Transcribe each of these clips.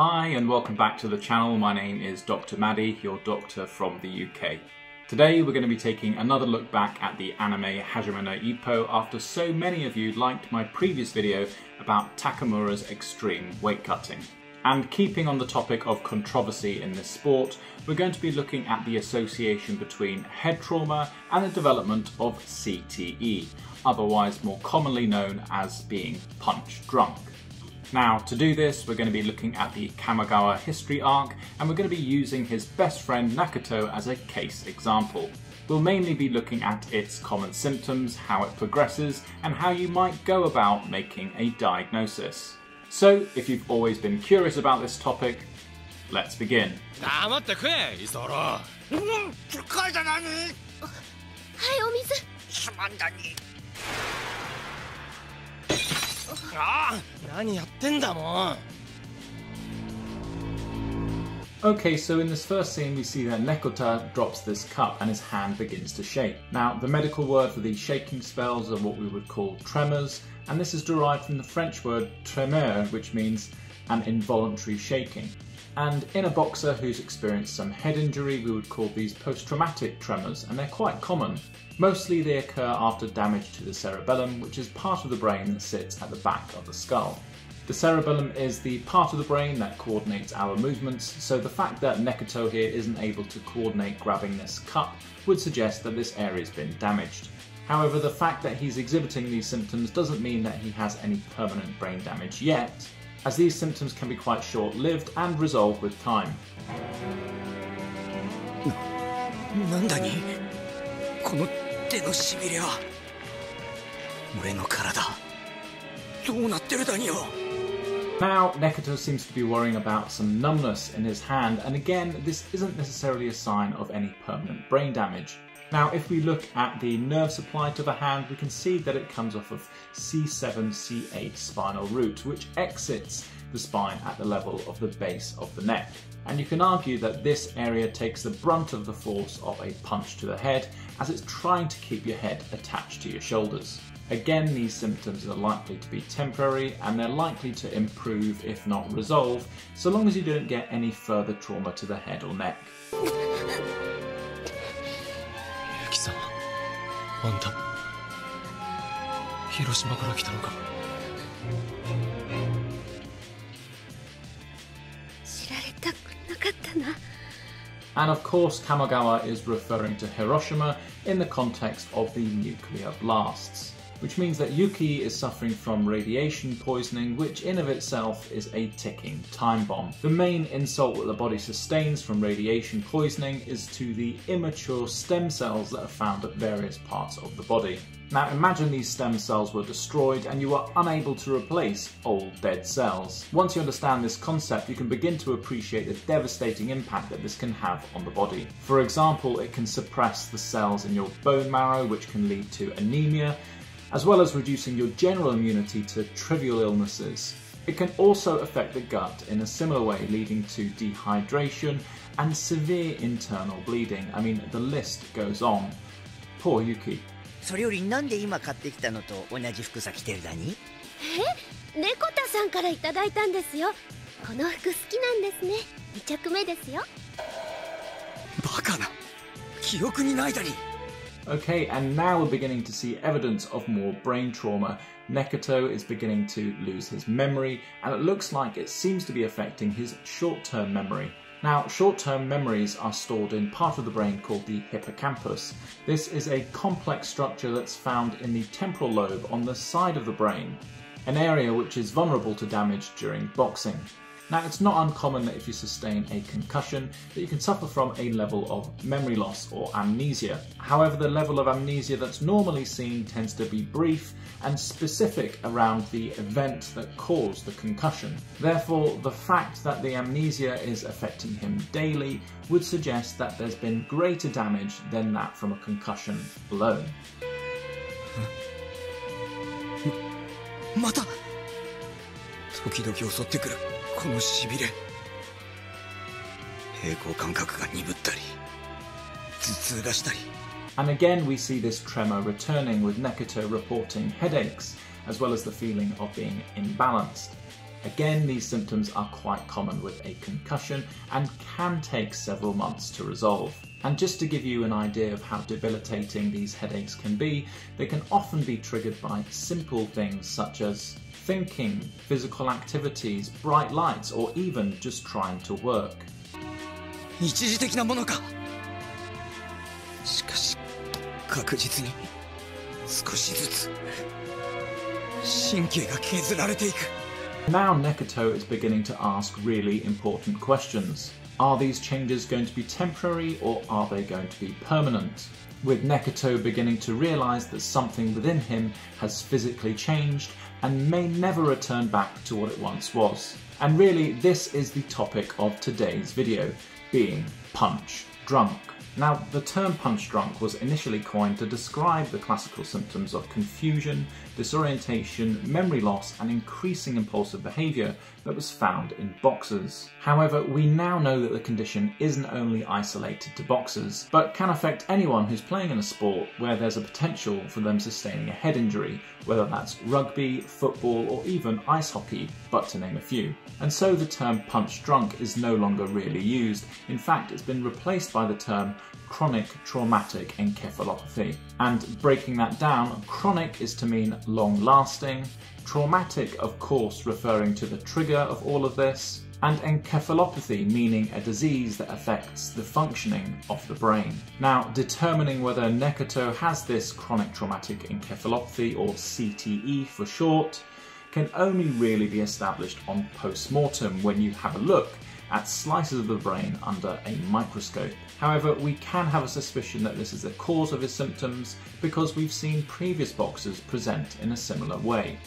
Hi and welcome back to the channel. My name is Dr. Maddie, your doctor from the UK. Today we're going to be taking another look back at the anime Hajime no Ippo after so many of you liked my previous video about Takamura's extreme weight cutting. And keeping on the topic of controversy in this sport, we're going to be looking at the association between head trauma and the development of CTE, otherwise more commonly known as being punch drunk. Now, to do this, we're going to be looking at the Kamogawa history arc, and we're going to be using his best friend Nekota as a case example. We'll mainly be looking at its common symptoms, how it progresses, and how you might go about making a diagnosis. So, if you've always been curious about this topic, let's begin. Okay, so in this first scene we see that Nekota drops this cup and his hand begins to shake. Now, the medical word for these shaking spells are what we would call tremors, and this is derived from the French word tremeur, which means an involuntary shaking. And in a boxer who's experienced some head injury, we would call these post-traumatic tremors, and they're quite common. Mostly they occur after damage to the cerebellum, which is part of the brain that sits at the back of the skull. The cerebellum is the part of the brain that coordinates our movements, so the fact that Nekota here isn't able to coordinate grabbing this cup would suggest that this area's been damaged. However, the fact that he's exhibiting these symptoms doesn't mean that he has any permanent brain damage yet, as these symptoms can be quite short-lived and resolve with time. Now, Nekota seems to be worrying about some numbness in his hand, and again, this isn't necessarily a sign of any permanent brain damage. Now, if we look at the nerve supply to the hand, we can see that it comes off of C7-C8 spinal root, which exits the spine at the level of the base of the neck. And you can argue that this area takes the brunt of the force of a punch to the head, as it's trying to keep your head attached to your shoulders. Again, these symptoms are likely to be temporary, and they're likely to improve, if not resolve, so long as you don't get any further trauma to the head or neck. And of course, Kamogawa is referring to Hiroshima in the context of the nuclear blasts, which means that Yuki is suffering from radiation poisoning, which in of itself is a ticking time bomb. The main insult that the body sustains from radiation poisoning is to the immature stem cells that are found at various parts of the body. Now imagine these stem cells were destroyed and you are unable to replace old dead cells. Once you understand this concept, you can begin to appreciate the devastating impact that this can have on the body. For example, it can suppress the cells in your bone marrow, which can lead to anemia, as well as reducing your general immunity to trivial illnesses. It can also affect the gut in a similar way, leading to dehydration and severe internal bleeding. I mean, the list goes on. Poor Yuki. Okay, and now we're beginning to see evidence of more brain trauma. Nekota is beginning to lose his memory, and it looks like it seems to be affecting his short-term memory. Now, short-term memories are stored in part of the brain called the hippocampus. This is a complex structure that's found in the temporal lobe on the side of the brain, an area which is vulnerable to damage during boxing. Now, it's not uncommon that if you sustain a concussion that you can suffer from a level of memory loss or amnesia. However, the level of amnesia that's normally seen tends to be brief and specific around the event that caused the concussion. Therefore, the fact that the amnesia is affecting him daily would suggest that there's been greater damage than that from a concussion alone. And again, we see this tremor returning, with Nekota reporting headaches, as well as the feeling of being imbalanced. Again, these symptoms are quite common with a concussion and can take several months to resolve. And just to give you an idea of how debilitating these headaches can be, they can often be triggered by simple things such as thinking, physical activities, bright lights, or even just trying to work. Now Nekota is beginning to ask really important questions. Are these changes going to be temporary, or are they going to be permanent? With Nekota beginning to realise that something within him has physically changed and may never return back to what it once was. And really, this is the topic of today's video, being punch drunk. Now, the term punch drunk was initially coined to describe the classical symptoms of confusion, disorientation, memory loss, and increasing impulsive behaviour that was found in boxers. However, we now know that the condition isn't only isolated to boxers, but can affect anyone who's playing in a sport where there's a potential for them sustaining a head injury, whether that's rugby, football, or even ice hockey, but to name a few. And so the term punch drunk is no longer really used. In fact, it's been replaced by the term chronic traumatic encephalopathy. And breaking that down, chronic is to mean long-lasting, traumatic, of course, referring to the trigger of all of this, and encephalopathy meaning a disease that affects the functioning of the brain. Now, determining whether Nekota has this chronic traumatic encephalopathy, or CTE for short, can only really be established on post-mortem when you have a look at slices of the brain under a microscope. However, we can have a suspicion that this is the cause of his symptoms because we've seen previous boxers present in a similar way.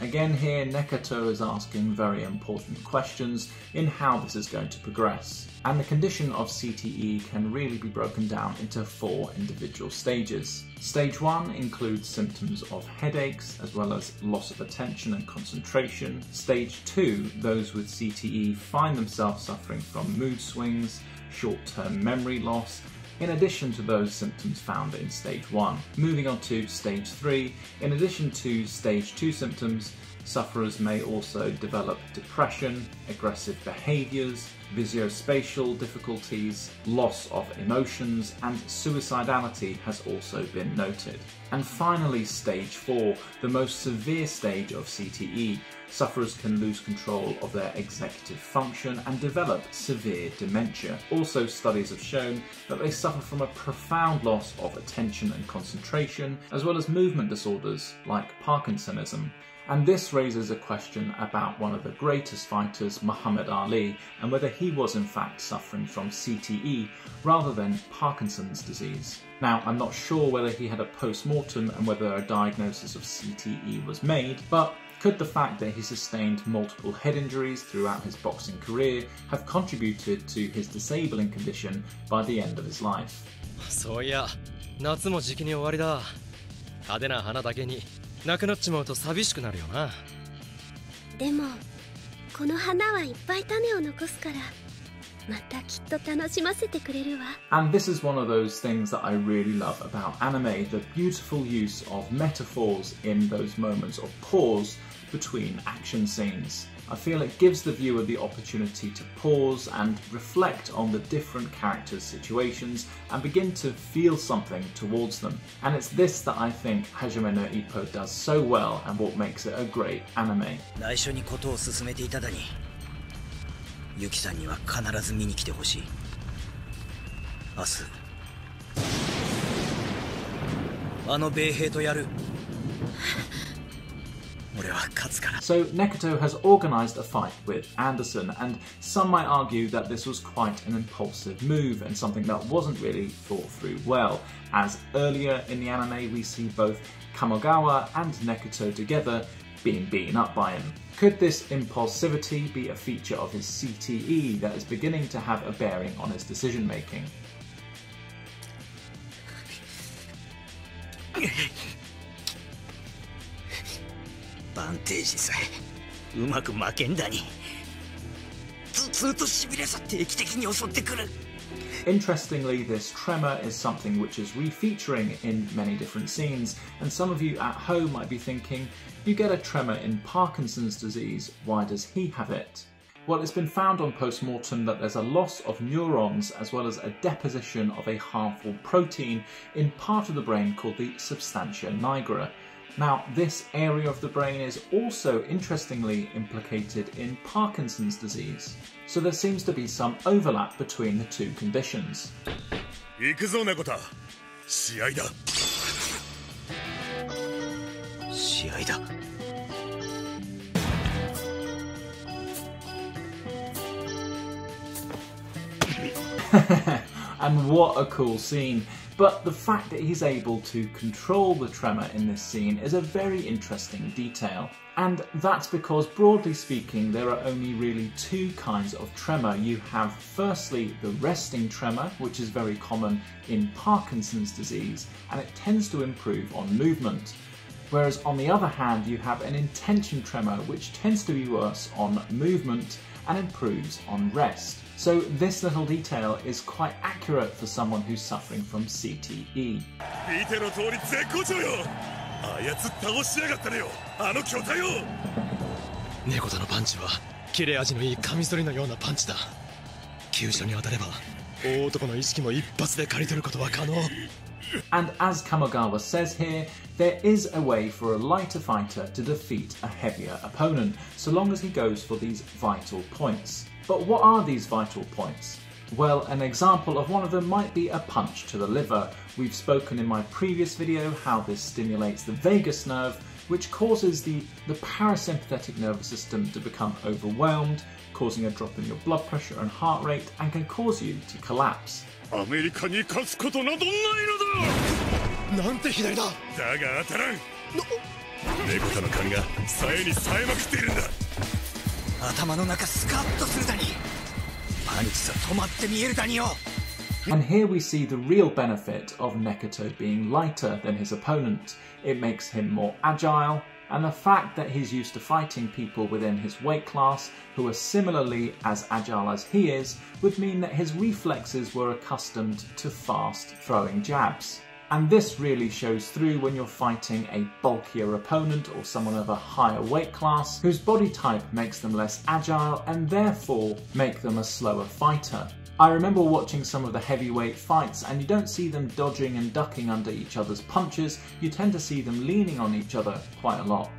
Again here, Nekota is asking very important questions in how this is going to progress. And the condition of CTE can really be broken down into four individual stages. Stage 1 includes symptoms of headaches, as well as loss of attention and concentration. Stage 2, those with CTE find themselves suffering from mood swings, short-term memory loss, in addition to those symptoms found in stage 1. Moving on to stage 3, in addition to stage 2 symptoms, sufferers may also develop depression, aggressive behaviours, visuospatial difficulties, loss of emotions, and suicidality has also been noted. And finally, stage 4, the most severe stage of CTE. Sufferers can lose control of their executive function and develop severe dementia. Also, studies have shown that they suffer from a profound loss of attention and concentration, as well as movement disorders like Parkinsonism. And this raises a question about one of the greatest fighters, Muhammad Ali, and whether he was in fact suffering from CTE rather than Parkinson's disease. Now, I'm not sure whether he had a post-mortem and whether a diagnosis of CTE was made, but could the fact that he sustained multiple head injuries throughout his boxing career have contributed to his disabling condition by the end of his life? So yeah,夏も時期に終わりだ。派手な花だけになくなっちまうと寂しくなるよな。でもこの花はいっぱい種を残すから。And this is one of those things that I really love about anime, the beautiful use of metaphors in those moments of pause between action scenes. I feel it gives the viewer the opportunity to pause and reflect on the different characters' situations and begin to feel something towards them. And it's this that I think Hajime no Ippo does so well and what makes it a great anime. ユキさんには必ず見に来てほしい。明日。あの米兵とやる。So Nekota has organised a fight with Anderson, and some might argue that this was quite an impulsive move and something that wasn't really thought through well, as earlier in the anime we see both Kamogawa and Nekota together being beaten up by him. Could this impulsivity be a feature of his CTE that is beginning to have a bearing on his decision making? Interestingly, this tremor is something which is re-featuring in many different scenes, and some of you at home might be thinking, you get a tremor in Parkinson's disease, why does he have it? Well, it's been found on post-mortem that there's a loss of neurons as well as a deposition of a harmful protein in part of the brain called the substantia nigra. Now, this area of the brain is also interestingly implicated in Parkinson's disease, so there seems to be some overlap between the two conditions. And what a cool scene. But the fact that he's able to control the tremor in this scene is a very interesting detail. And that's because, broadly speaking, there are only really two kinds of tremor. You have, firstly, the resting tremor, which is very common in Parkinson's disease, and it tends to improve on movement. Whereas, on the other hand, you have an intention tremor, which tends to be worse on movement and improves on rest. So this little detail is quite accurate for someone who's suffering from CTE. And as Kamogawa says here, there is a way for a lighter fighter to defeat a heavier opponent, so long as he goes for these vital points. But what are these vital points? Well, an example of one of them might be a punch to the liver. We've spoken in my previous video how this stimulates the vagus nerve, which causes the parasympathetic nervous system to become overwhelmed, causing a drop in your blood pressure and heart rate, and can cause you to collapse. And here we see the real benefit of Nekota being lighter than his opponent. It makes him more agile, and the fact that he's used to fighting people within his weight class who are similarly as agile as he is would mean that his reflexes were accustomed to fast throwing jabs. And this really shows through when you're fighting a bulkier opponent or someone of a higher weight class whose body type makes them less agile and therefore make them a slower fighter. I remember watching some of the heavyweight fights, and you don't see them dodging and ducking under each other's punches, you tend to see them leaning on each other quite a lot.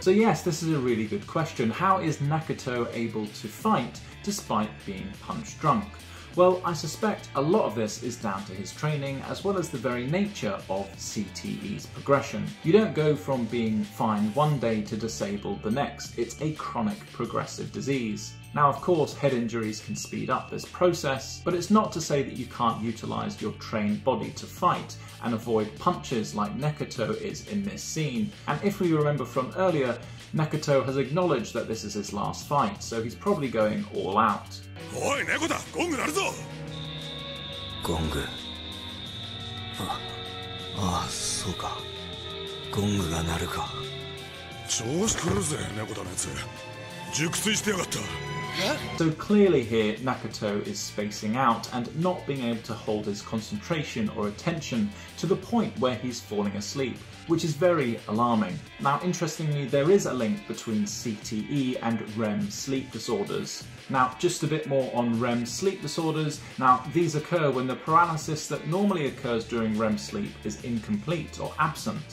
So yes, this is a really good question. How is Nekota able to fight despite being punch drunk? Well, I suspect a lot of this is down to his training as well as the very nature of CTE's progression. You don't go from being fine one day to disabled the next. It's a chronic progressive disease. Now, of course, head injuries can speed up this process, but it's not to say that you can't utilise your trained body to fight and avoid punches like Nekota is in this scene. And if we remember from earlier, Nekota has acknowledged that this is his last fight, so he's probably going all out. Oi, Nekota, gongu naruzo! Gongu. Ah, so ka. Gongu ga naru ka. Choushi kuru ze, Nekota no yatsu. Jukusui shite yagatta. So clearly here, Nekota is spacing out and not being able to hold his concentration or attention to the point where he's falling asleep, which is very alarming. Now, interestingly, there is a link between CTE and REM sleep disorders. Now, just a bit more on REM sleep disorders. Now, these occur when the paralysis that normally occurs during REM sleep is incomplete or absent.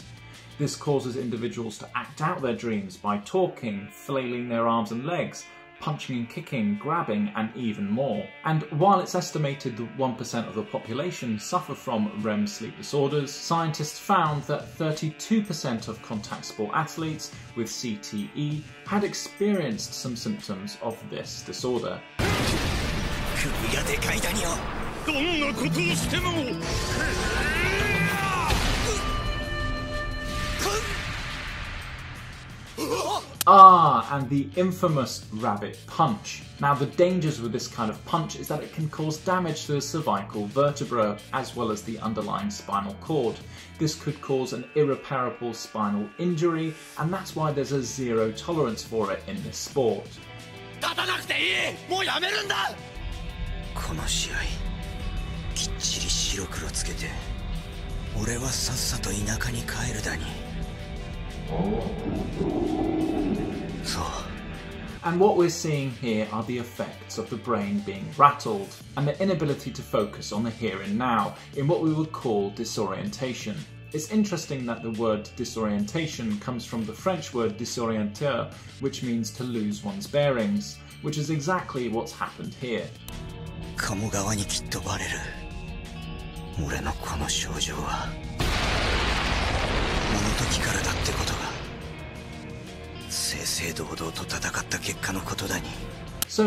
This causes individuals to act out their dreams by talking, flailing their arms and legs, punching and kicking, grabbing, and even more. And while it's estimated that 1% of the population suffer from REM sleep disorders, scientists found that 32% of contact sport athletes with CTE had experienced some symptoms of this disorder. Ah, and the infamous rabbit punch. Now, the dangers with this kind of punch is that it can cause damage to the cervical vertebra as well as the underlying spinal cord. This could cause an irreparable spinal injury, and that's why there's a zero tolerance for it in this sport. And what we're seeing here are the effects of the brain being rattled and the inability to focus on the here and now in what we would call disorientation. It's interesting that the word disorientation comes from the French word désorienter, which means to lose one's bearings, which is exactly what's happened here. Kamogawa ni kitto bareru. Ore no kono shoujou wa mono toki kara datte koto ga. So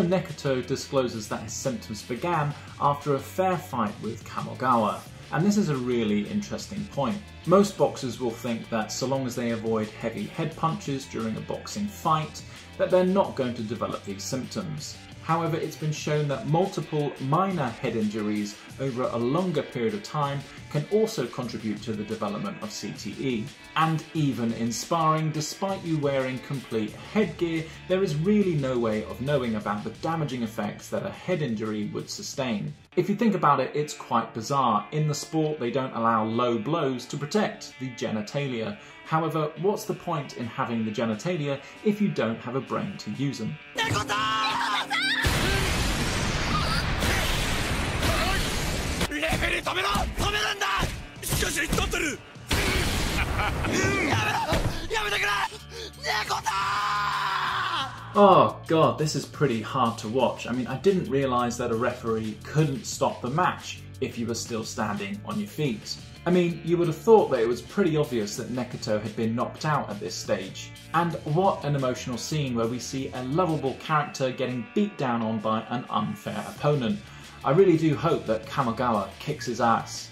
Nekota discloses that his symptoms began after a fair fight with Kamogawa, and this is a really interesting point. Most boxers will think that so long as they avoid heavy head punches during a boxing fight, that they're not going to develop these symptoms. However, it's been shown that multiple minor head injuries over a longer period of time can also contribute to the development of CTE. And even in sparring, despite you wearing complete headgear, there is really no way of knowing about the damaging effects that a head injury would sustain. If you think about it, it's quite bizarre. In the sport, they don't allow low blows to protect the genitalia. However, what's the point in having the genitalia if you don't have a brain to use them? Oh god, this is pretty hard to watch. I mean, I didn't realise that a referee couldn't stop the match if you were still standing on your feet. I mean, you would have thought that it was pretty obvious that Nekota had been knocked out at this stage. And what an emotional scene where we see a lovable character getting beat down on by an unfair opponent. I really do hope that Kamogawa kicks his ass.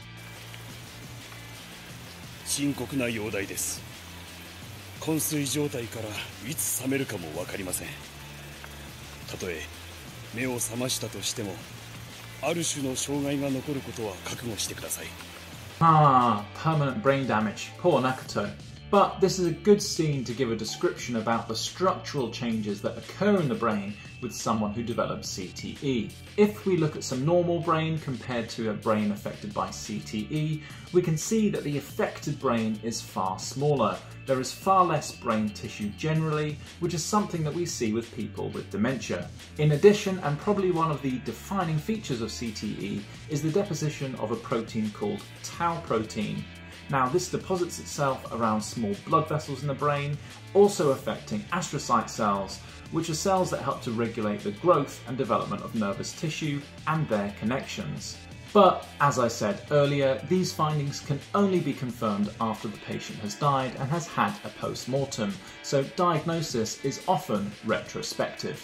Ah, permanent brain damage. Poor Nekota. But this is a good scene to give a description about the structural changes that occur in the brain with someone who develops CTE. If we look at some normal brain compared to a brain affected by CTE, we can see that the affected brain is far smaller. There is far less brain tissue generally, which is something that we see with people with dementia. In addition, and probably one of the defining features of CTE, is the deposition of a protein called tau protein. Now, this deposits itself around small blood vessels in the brain, also affecting astrocyte cells, which are cells that help to regulate the growth and development of nervous tissue and their connections. But, as I said earlier, these findings can only be confirmed after the patient has died and has had a post-mortem, so diagnosis is often retrospective.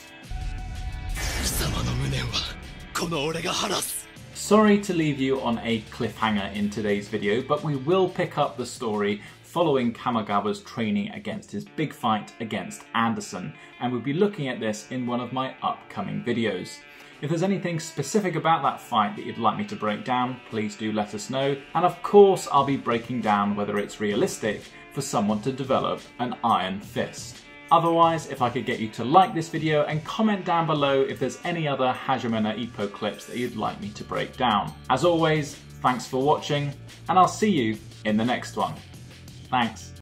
Sorry to leave you on a cliffhanger in today's video, but we will pick up the story following Kamogawa's training against his big fight against Anderson, and we'll be looking at this in one of my upcoming videos. If there's anything specific about that fight that you'd like me to break down, please do let us know, and of course I'll be breaking down whether it's realistic for someone to develop an iron fist. Otherwise, if I could get you to like this video and comment down below if there's any other Hajime no Ippo clips that you'd like me to break down. As always, thanks for watching, and I'll see you in the next one. Thanks.